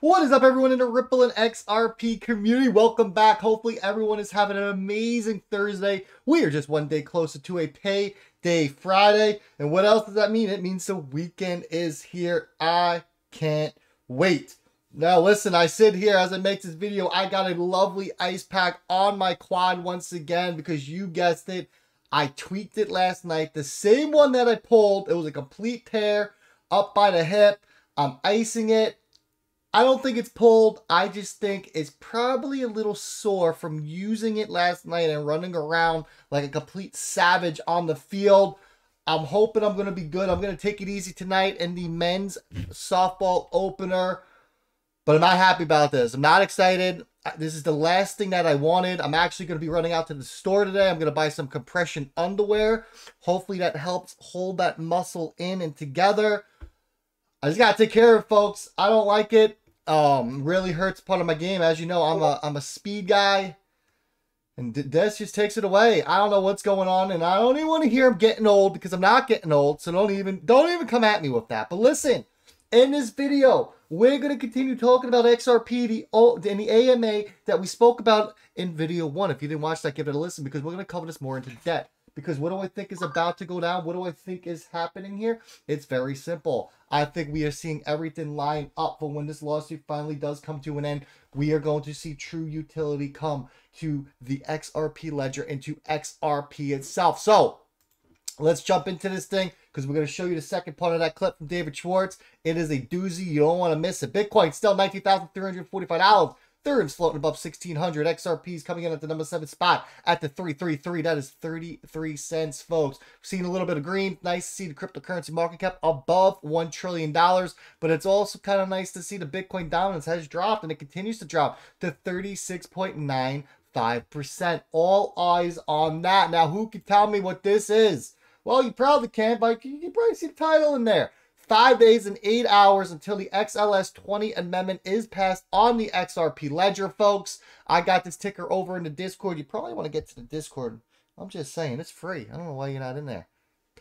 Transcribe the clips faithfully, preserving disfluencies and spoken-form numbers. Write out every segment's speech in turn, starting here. What is up, everyone in the Ripple and X R P community? Welcome back. Hopefully everyone is having an amazing Thursday. We are just one day closer to a payday Friday. And what else does that mean? It means the weekend is here. I can't wait. Now listen, I sit here as I make this video. I got a lovely ice pack on my quad once again because you guessed it. I tweaked it last night. The same one that I pulled. It was a complete tear up by the hip. I'm icing it. I don't think it's pulled. I just think it's probably a little sore from using it last night and running around like a complete savage on the field. I'm hoping I'm going to be good. I'm going to take it easy tonight in the men's softball opener. But I'm not happy about this. I'm not excited. This is the last thing that I wanted. I'm actually going to be running out to the store today. I'm going to buy some compression underwear. Hopefully that helps hold that muscle in and together. I just got to take care of it, folks. I don't like it. Um, really hurts part of my game. As you know, I'm a, I'm a speed guy. And this just takes it away. I don't know what's going on. And I don't even want to hear I'm getting old because I'm not getting old. So don't even, don't even come at me with that. But listen, in this video, we're going to continue talking about X R P the, and the A M A that we spoke about in video one. If you didn't watch that, give it a listen because we're going to cover this more into depth. Because what do I think is about to go down? What do I think is happening here? It's very simple. I think we are seeing everything line up for when this lawsuit finally does come to an end. We are going to see true utility come to the X R P ledger and to X R P itself. So let's jump into this thing because we're going to show you the second part of that clip from David Schwartz. It is a doozy. You don't want to miss it. Bitcoin still nineteen thousand three hundred forty-five dollars. Third's floating above sixteen hundred. X R P's coming in at the number seven spot at the three thirty-three. That is thirty-three cents, folks. We've seen a little bit of green. Nice to see the cryptocurrency market cap above one trillion dollars. But it's also kind of nice to see the Bitcoin dominance has dropped, and it continues to drop to thirty-six point nine five percent. All eyes on that. Now, who can tell me what this is? Well, you probably can, but you can probably see the title in there. Five days and eight hours until the X L S twenty amendment is passed on the X R P ledger, folks. I got this ticker over in the Discord. You probably want to get to the Discord. I'm just saying, it's free. I don't know why you're not in there.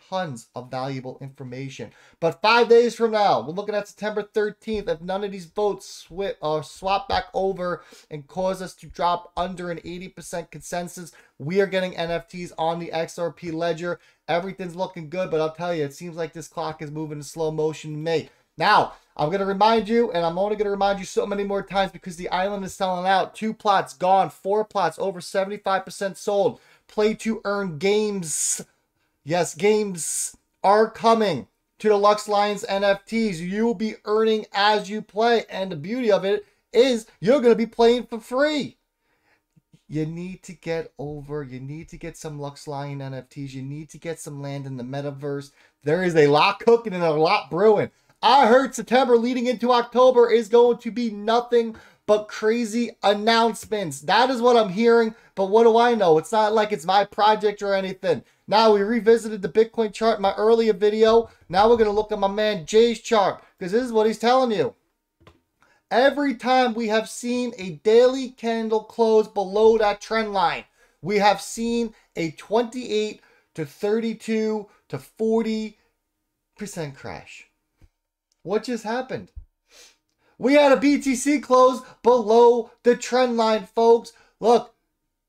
Tons of valuable information. But five days from now, we're looking at September thirteenth. If none of these votes uh, swap back over and cause us to drop under an eighty percent consensus, we are getting N F Ts on the X R P ledger. Everything's looking good, but I'll tell you, it seems like this clock is moving in slow motion to me. Now, I'm going to remind you, and I'm only going to remind you so many more times because the island is selling out. Two plots gone, four plots over seventy-five percent sold. Play to earn games. Yes, games are coming to the Lux Lions N F Ts. You will be earning as you play. And the beauty of it is you're going to be playing for free. You need to get over. You need to get some Lux Lion N F Ts. You need to get some land in the metaverse. There is a lot cooking and a lot brewing. I heard September leading into October is going to be nothing but crazy announcements. That is what I'm hearing. But what do I know? It's not like it's my project or anything. Now, we revisited the Bitcoin chart in my earlier video. Now we're going to look at my man Jay's chart because this is what he's telling you. Every time we have seen a daily candle close below that trend line, we have seen a twenty-eight to thirty-two to forty percent crash. What just happened? We had a B T C close below the trend line, folks. Look.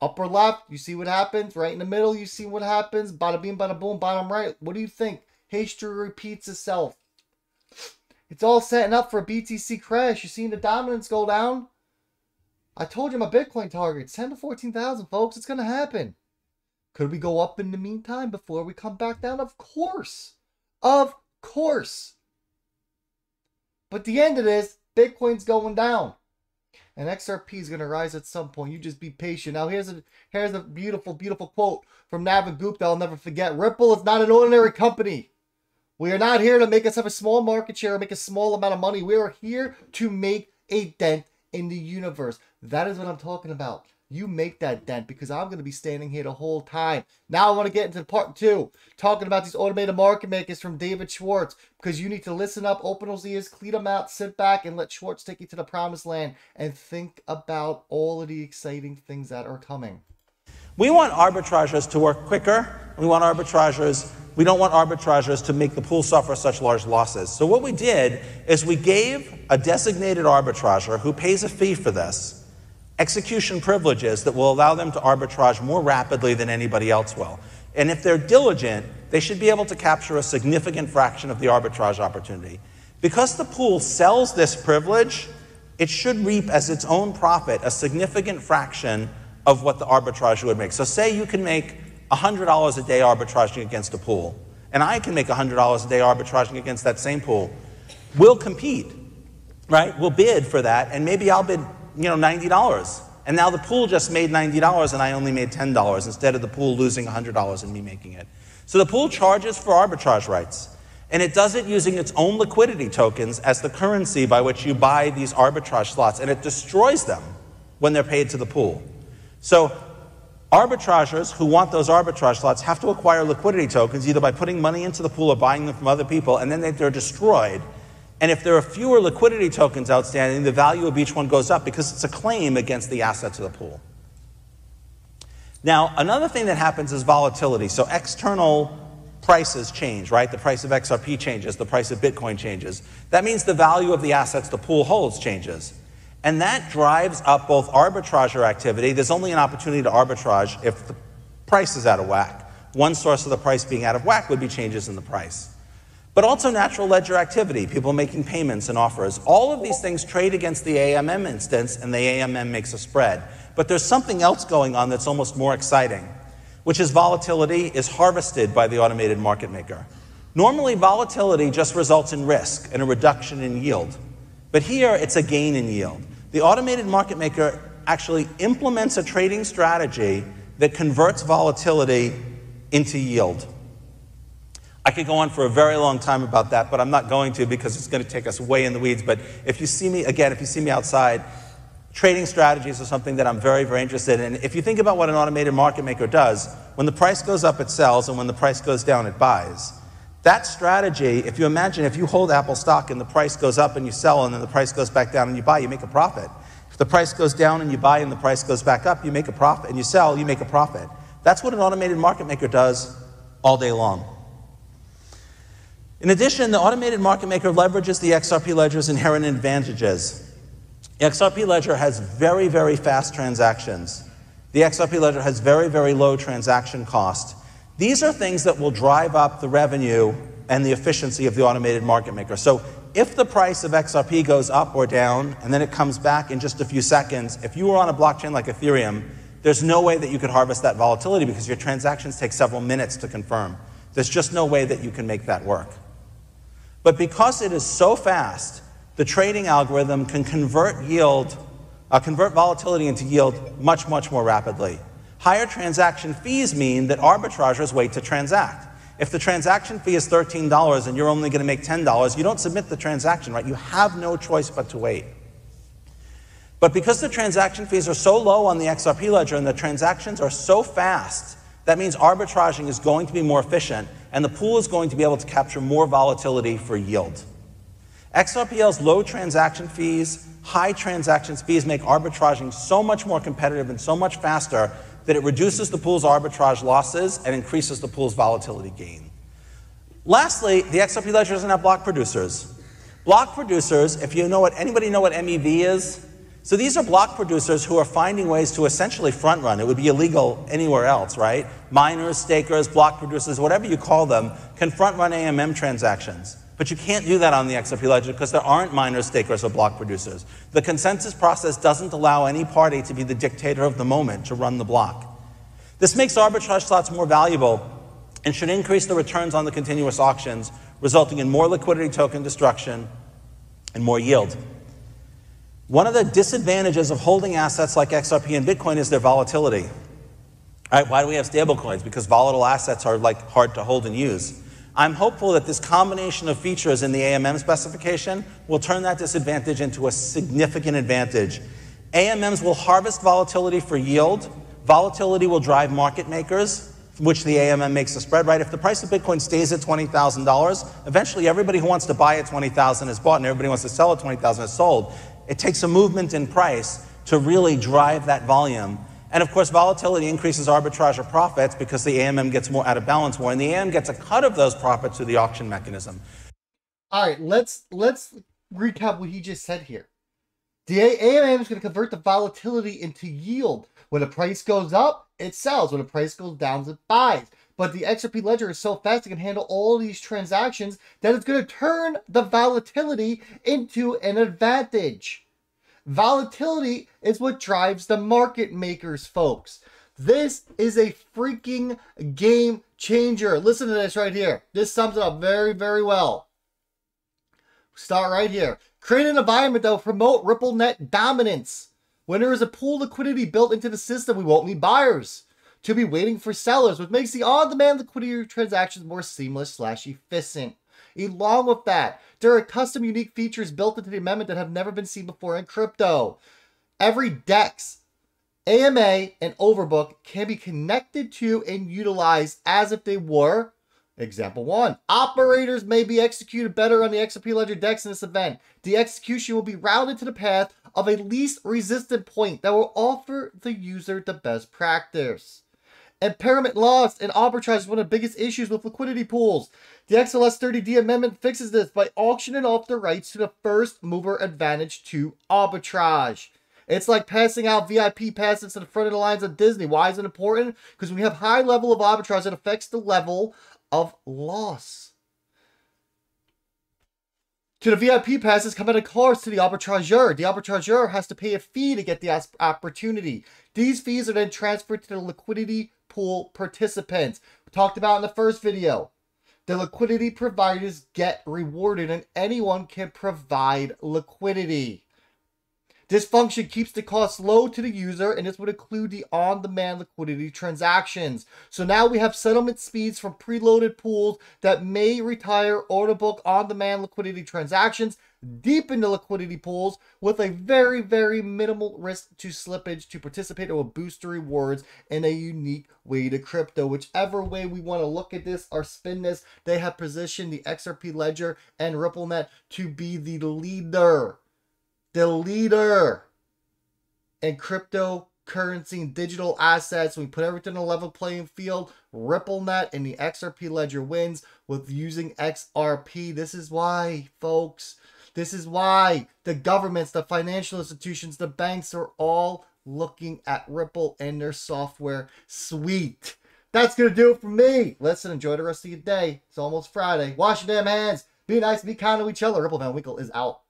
Upper left, you see what happens. Right in the middle, you see what happens. Bada beam, bada boom, bottom right. What do you think? History repeats itself. It's all setting up for a B T C crash. You're seeing the dominance go down. I told you my Bitcoin target. ten to fourteen thousand, folks. It's going to happen. Could we go up in the meantime before we come back down? Of course. Of course. But the end of this, Bitcoin's going down. And X R P is going to rise at some point. You just be patient. Now, here's a here's a beautiful, beautiful quote from Naveen Gupta. I'll never forget. Ripple is not an ordinary company. We are not here to make us have a small market share or make a small amount of money. We are here to make a dent in the universe. That is what I'm talking about. You make that dent because I'm going to be standing here the whole time. Now I want to get into part two, talking about these automated market makers from David Schwartz, because you need to listen up, open those ears, clean them out, sit back, and let Schwartz take you to the promised land and think about all of the exciting things that are coming. We want arbitrageurs to work quicker. We want arbitrageurs, we don't want arbitrageurs to make the pool suffer such large losses. So what we did is we gave a designated arbitrageur who pays a fee for this execution privileges that will allow them to arbitrage more rapidly than anybody else will. And if they're diligent, they should be able to capture a significant fraction of the arbitrage opportunity. Because the pool sells this privilege, it should reap as its own profit a significant fraction of what the arbitrage would make. So say you can make one hundred dollars a day arbitraging against a pool, and I can make one hundred dollars a day arbitraging against that same pool. We'll compete, right? We'll bid for that, and maybe I'll bid, you know, ninety dollars. And now the pool just made ninety dollars and I only made ten dollars instead of the pool losing one hundred dollars and me making it. So the pool charges for arbitrage rights, and it does it using its own liquidity tokens as the currency by which you buy these arbitrage slots, and it destroys them when they're paid to the pool. So arbitrageurs who want those arbitrage slots have to acquire liquidity tokens either by putting money into the pool or buying them from other people, and then they're destroyed. And if there are fewer liquidity tokens outstanding, the value of each one goes up because it's a claim against the assets of the pool. Now, another thing that happens is volatility. So external prices change, right? The price of X R P changes, the price of Bitcoin changes. That means the value of the assets the pool holds changes. And that drives up both arbitrageur activity. There's only an opportunity to arbitrage if the price is out of whack. One source of the price being out of whack would be changes in the price. But also natural ledger activity, people making payments and offers. All of these things trade against the A M M instance, and the A M M makes a spread. But there's something else going on that's almost more exciting, which is volatility is harvested by the automated market maker. Normally, volatility just results in risk and a reduction in yield. But here, it's a gain in yield. The automated market maker actually implements a trading strategy that converts volatility into yield. I could go on for a very long time about that, but I'm not going to because it's going to take us way in the weeds. But if you see me, again, if you see me outside, trading strategies are something that I'm very, very interested in. If you think about what an automated market maker does, when the price goes up, it sells, and when the price goes down, it buys. That strategy, if you imagine, if you hold Apple stock and the price goes up and you sell, and then the price goes back down and you buy, you make a profit. If the price goes down and you buy and the price goes back up, you make a profit, and you sell, you make a profit. That's what an automated market maker does all day long. In addition, the automated market maker leverages the X R P ledger's inherent advantages. The X R P ledger has very, very fast transactions. The X R P ledger has very, very low transaction cost. These are things that will drive up the revenue and the efficiency of the automated market maker. So if the price of X R P goes up or down, and then it comes back in just a few seconds, if you were on a blockchain like Ethereum, there's no way that you could harvest that volatility because your transactions take several minutes to confirm. There's just no way that you can make that work. But because it is so fast, the trading algorithm can convert yield, uh, convert volatility into yield much, much more rapidly. Higher transaction fees mean that arbitrageurs wait to transact. If the transaction fee is thirteen dollars and you're only going to make ten dollars, you don't submit the transaction, right? You have no choice but to wait. But because the transaction fees are so low on the X R P ledger and the transactions are so fast, that means arbitraging is going to be more efficient, and the pool is going to be able to capture more volatility for yield. X R P L's low transaction fees, high transaction fees make arbitraging so much more competitive and so much faster that it reduces the pool's arbitrage losses and increases the pool's volatility gain. Lastly, the X R P ledger doesn't have block producers. Block producers, if you know what, anybody know what M E V is? So these are block producers who are finding ways to essentially front run. It would be illegal anywhere else, right? Miners, stakers, block producers, whatever you call them, can front run A M M transactions. But you can't do that on the X R P ledger because there aren't miners, stakers, or block producers. The consensus process doesn't allow any party to be the dictator of the moment to run the block. This makes arbitrage slots more valuable and should increase the returns on the continuous auctions, resulting in more liquidity token destruction and more yield. One of the disadvantages of holding assets like X R P and Bitcoin is their volatility. All right, why do we have stablecoins? Because volatile assets are like hard to hold and use. I'm hopeful that this combination of features in the A M M specification will turn that disadvantage into a significant advantage. A M Ms will harvest volatility for yield. Volatility will drive market makers, from which the A M M makes a spread, right? If the price of Bitcoin stays at twenty thousand dollars, eventually everybody who wants to buy at twenty thousand dollars is bought, and everybody who wants to sell at twenty thousand dollars is sold. It takes a movement in price to really drive that volume. And of course, volatility increases arbitrage of profits because the A M M gets more out of balance more, and the A M M gets a cut of those profits through the auction mechanism. All right, let's let's recap what he just said here. The A M M is going to convert the volatility into yield. When the price goes up, it sells. When the price goes down, it buys. But the X R P ledger is so fast it can handle all these transactions that it's going to turn the volatility into an advantage. Volatility is what drives the market makers, folks. This is a freaking game changer. Listen to this right here. This sums it up very, very well. Start right here. Create an environment that will promote RippleNet dominance. When there is a pool liquidity built into the system, we won't need buyers to be waiting for sellers, which makes the on-demand liquidity transactions more seamless slash efficient. Along with that, there are custom unique features built into the amendment that have never been seen before in crypto. Every DEX, A M A, and Overbook can be connected to and utilized as if they were. Example one, operators may be executed better on the X R P Ledger DEX in this event. The execution will be routed to the path of a least resistant point that will offer the user the best practice. Impairment loss and arbitrage is one of the biggest issues with liquidity pools. The X L S thirty D amendment fixes this by auctioning off the rights to the first mover advantage to arbitrage. It's like passing out V I P passes to the front of the lines of Disney. Why is it important? Because when we have high level of arbitrage, it affects the level of loss. To the V I P passes come at a cost to the arbitrageur. The arbitrageur has to pay a fee to get the opportunity. These fees are then transferred to the liquidity pool participants. We talked about in the first video. The liquidity providers get rewarded, and anyone can provide liquidity. This function keeps the cost low to the user, and this would include the on-demand liquidity transactions. So now we have settlement speeds from preloaded pools that may retire order book on-demand liquidity transactions deep into liquidity pools with a very, very minimal risk to slippage. To participate, it will boost the rewards in a unique way to crypto. Whichever way we want to look at this or spin this, they have positioned the X R P Ledger and RippleNet to be the leader. The leader in cryptocurrency and digital assets. We put everything on a level playing field. RippleNet and the X R P ledger wins with using X R P. This is why, folks. This is why the governments, the financial institutions, the banks are all looking at Ripple and their software suite. That's going to do it for me. Listen, enjoy the rest of your day. It's almost Friday. Wash your damn hands. Be nice. Be kind to each other. Ripple Van Winkle is out.